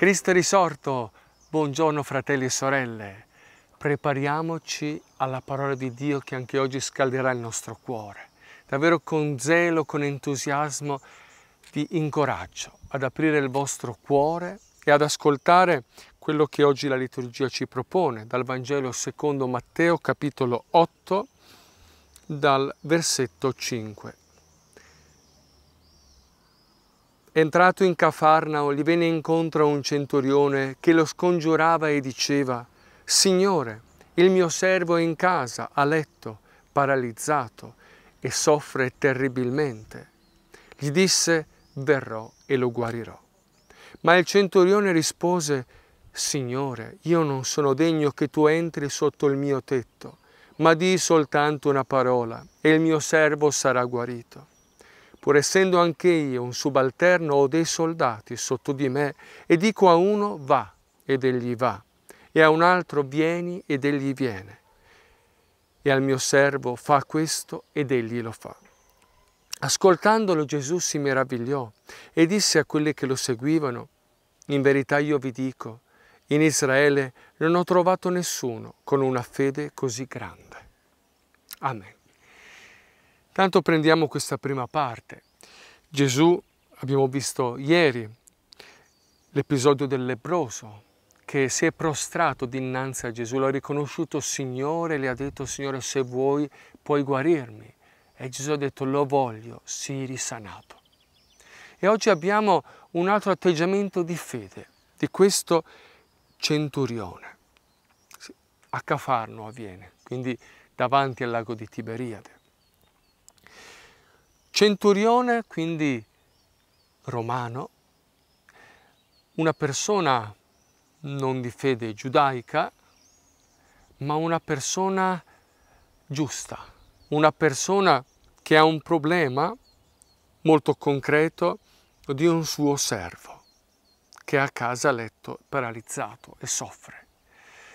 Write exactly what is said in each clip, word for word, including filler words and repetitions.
Cristo è risorto! Buongiorno fratelli e sorelle, prepariamoci alla parola di Dio che anche oggi scalderà il nostro cuore, davvero con zelo, con entusiasmo vi incoraggio ad aprire il vostro cuore e ad ascoltare quello che oggi la liturgia ci propone dal Vangelo secondo Matteo capitolo otto dal versetto cinque. Entrato in Cafarnao, gli venne incontro un centurione che lo scongiurava e diceva: «Signore, il mio servo è in casa, a letto, paralizzato, e soffre terribilmente». Gli disse: «Verrò e lo guarirò». Ma il centurione rispose: «Signore, io non sono degno che tu entri sotto il mio tetto, ma di soltanto una parola, e il mio servo sarà guarito. Pur essendo anche io un subalterno, ho dei soldati sotto di me, e dico a uno: va, ed egli va, e a un altro: vieni, ed egli viene, e al mio servo: fa questo, ed egli lo fa». Ascoltandolo, Gesù si meravigliò e disse a quelli che lo seguivano: «In verità io vi dico, in Israele non ho trovato nessuno con una fede così grande». Amen. Tanto prendiamo questa prima parte. Gesù, abbiamo visto ieri, l'episodio del lebbroso, che si è prostrato dinanzi a Gesù, l'ha riconosciuto Signore, le ha detto: «Signore, se vuoi puoi guarirmi». E Gesù ha detto: «Lo voglio, sii risanato». E oggi abbiamo un altro atteggiamento di fede, di questo centurione. A Cafarnao avviene, quindi davanti al lago di Tiberiade. Centurione, quindi romano, una persona non di fede giudaica, ma una persona giusta, una persona che ha un problema molto concreto di un suo servo che è a casa a letto paralizzato e soffre.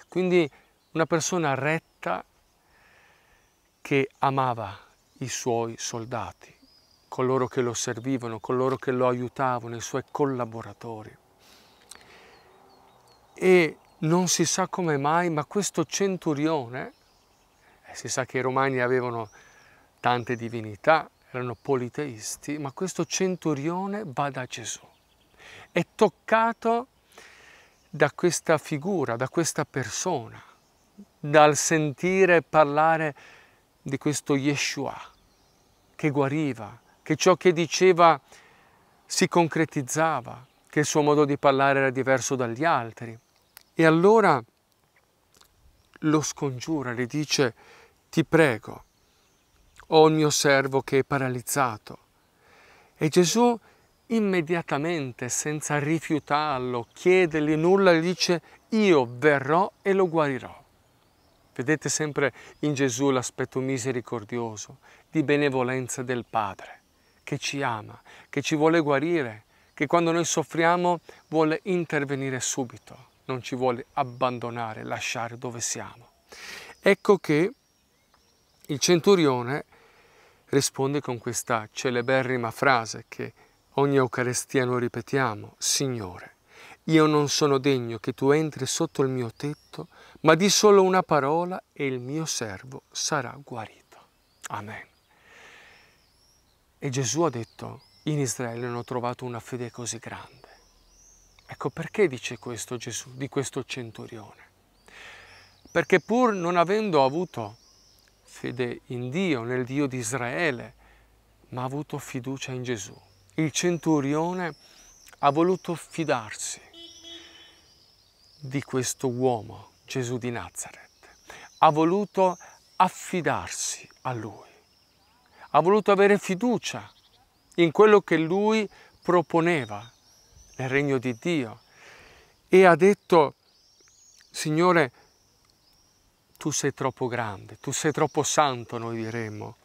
Quindi una persona retta che amava i suoi soldati, coloro che lo servivano, coloro che lo aiutavano, i suoi collaboratori. E non si sa come mai, ma questo centurione, eh, si sa che i romani avevano tante divinità, erano politeisti, ma questo centurione va da Gesù. È toccato da questa figura, da questa persona, dal sentire parlare di questo Yeshua che guariva, che ciò che diceva si concretizzava, che il suo modo di parlare era diverso dagli altri. E allora lo scongiura, le dice: «Ti prego, ho il mio servo che è paralizzato». E Gesù immediatamente, senza rifiutarlo, chiedergli nulla, gli dice: «Io verrò e lo guarirò». Vedete sempre in Gesù l'aspetto misericordioso, di benevolenza del Padre, che ci ama, che ci vuole guarire, che quando noi soffriamo vuole intervenire subito, non ci vuole abbandonare, lasciare dove siamo. Ecco che il centurione risponde con questa celeberrima frase che ogni Eucaristia noi ripetiamo: «Signore, io non sono degno che tu entri sotto il mio tetto, ma di solo una parola e il mio servo sarà guarito». Amen. E Gesù ha detto: «In Israele non ho trovato una fede così grande». Ecco perché dice questo Gesù di questo centurione. Perché pur non avendo avuto fede in Dio, nel Dio di Israele, ma ha avuto fiducia in Gesù. Il centurione ha voluto fidarsi di questo uomo, Gesù di Nazareth. Ha voluto affidarsi a Lui. Ha voluto avere fiducia in quello che Lui proponeva nel regno di Dio. E ha detto: «Signore, tu sei troppo grande, tu sei troppo santo», noi diremmo,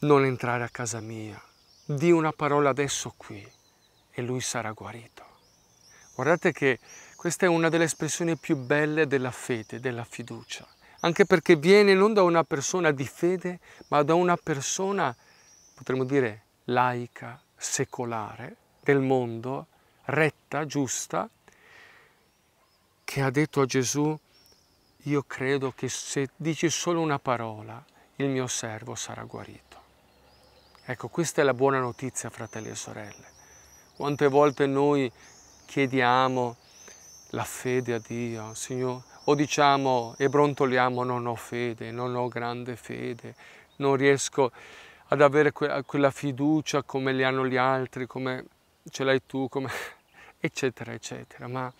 «non entrare a casa mia. Di una parola adesso qui e lui sarà guarito». Guardate che questa è una delle espressioni più belle della fede, della fiducia. Anche perché viene non da una persona di fede, ma da una persona, potremmo dire, laica, secolare, del mondo, retta, giusta, che ha detto a Gesù: io credo che se dici solo una parola il mio servo sarà guarito. Ecco, questa è la buona notizia, fratelli e sorelle. Quante volte noi chiediamo la fede a Dio, Signore, o diciamo e brontoliamo: non ho fede, non ho grande fede, non riesco ad avere quella fiducia come li hanno gli altri, come ce l'hai tu, come... eccetera, eccetera. Ma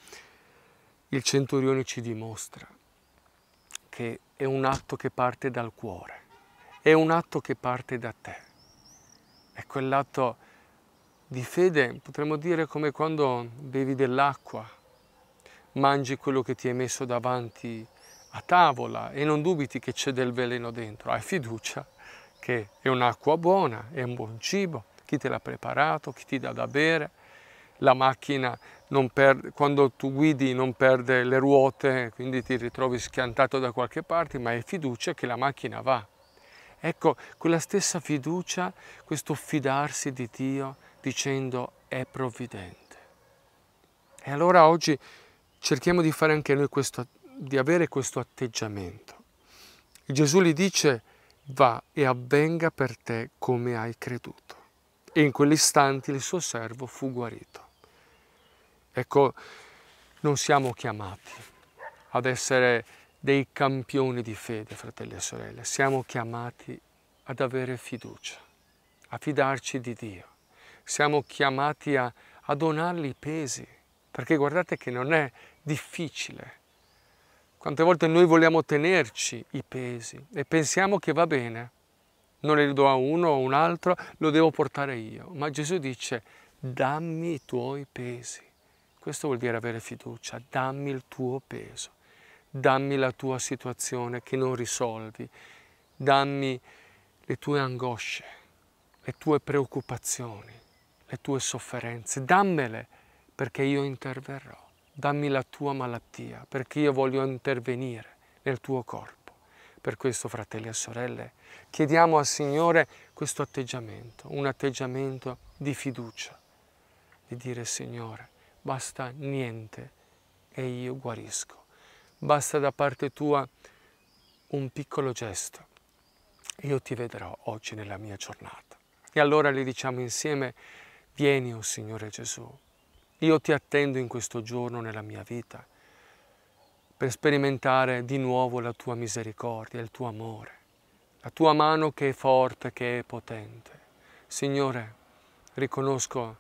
il centurione ci dimostra che è un atto che parte dal cuore, è un atto che parte da te. È quell'atto di fede, potremmo dire, come quando bevi dell'acqua, mangi quello che ti è messo davanti a tavola e non dubiti che c'è del veleno dentro, hai fiducia che è un'acqua buona, è un buon cibo, chi te l'ha preparato, chi ti dà da bere, la macchina non perde, quando tu guidi non perde le ruote, quindi ti ritrovi schiantato da qualche parte, ma hai fiducia che la macchina va. Ecco, quella stessa fiducia, questo fidarsi di Dio dicendo: è provvidente. E allora oggi cerchiamo di fare anche noi questo, di avere questo atteggiamento. E Gesù gli dice: va e avvenga per te come hai creduto. E in quell'istante il suo servo fu guarito. Ecco, non siamo chiamati ad essere dei campioni di fede, fratelli e sorelle. Siamo chiamati ad avere fiducia, a fidarci di Dio. Siamo chiamati a, a donargli i pesi, perché guardate che non è difficile. Quante volte noi vogliamo tenerci i pesi e pensiamo che va bene, non li do a uno o un altro, lo devo portare io. Ma Gesù dice: dammi i tuoi pesi. Questo vuol dire avere fiducia, dammi il tuo peso. Dammi la tua situazione che non risolvi, dammi le tue angosce, le tue preoccupazioni, le tue sofferenze, dammele perché io interverrò, dammi la tua malattia perché io voglio intervenire nel tuo corpo. Per questo, fratelli e sorelle, chiediamo al Signore questo atteggiamento, un atteggiamento di fiducia, di dire: Signore, basta niente e io guarisco. Basta da parte tua un piccolo gesto. Io ti vedrò oggi nella mia giornata. E allora le diciamo insieme: vieni, o Signore Gesù, io ti attendo in questo giorno nella mia vita per sperimentare di nuovo la tua misericordia, il tuo amore, la tua mano che è forte, che è potente. Signore, riconosco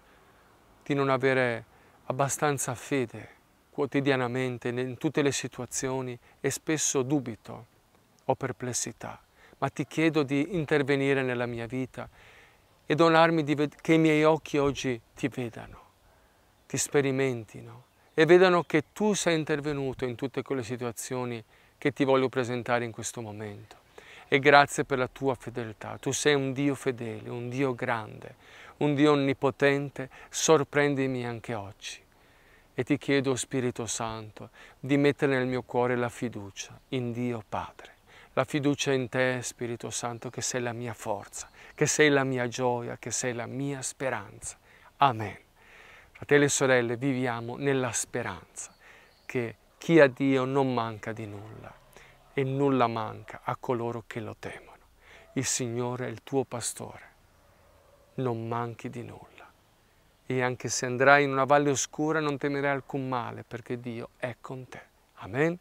di non avere abbastanza fede quotidianamente in tutte le situazioni e spesso dubito o perplessità, ma ti chiedo di intervenire nella mia vita e donarmi di che i miei occhi oggi ti vedano, ti sperimentino e vedano che tu sei intervenuto in tutte quelle situazioni che ti voglio presentare in questo momento. E grazie per la tua fedeltà, tu sei un Dio fedele, un Dio grande, un Dio onnipotente, sorprendimi anche oggi. E ti chiedo, Spirito Santo, di mettere nel mio cuore la fiducia in Dio Padre, la fiducia in te, Spirito Santo, che sei la mia forza, che sei la mia gioia, che sei la mia speranza. Amen. Fratelli e sorelle, viviamo nella speranza che chi ha Dio non manca di nulla e nulla manca a coloro che lo temono. Il Signore è il tuo pastore, non manchi di nulla. E anche se andrai in una valle oscura non temerai alcun male, perché Dio è con te. Amen.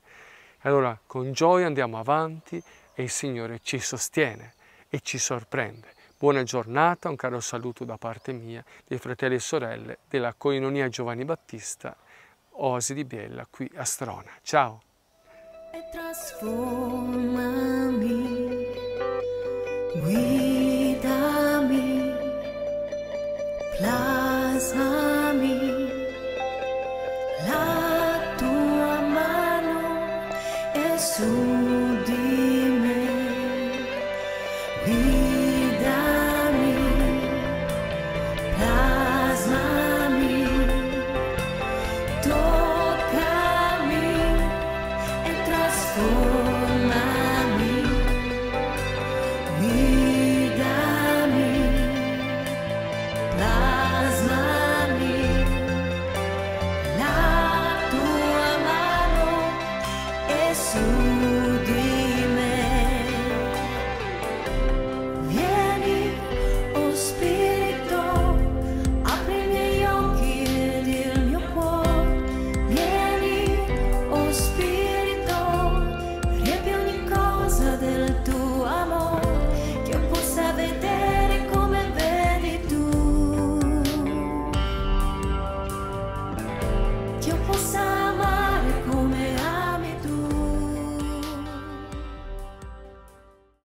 Allora con gioia andiamo avanti e il Signore ci sostiene e ci sorprende. Buona giornata, un caro saluto da parte mia, dei fratelli e sorelle della Koinonia Giovanni Battista, Oasi di Biella, qui a Strona. Ciao. E trasformami, guidami, Plasami la tua mano è su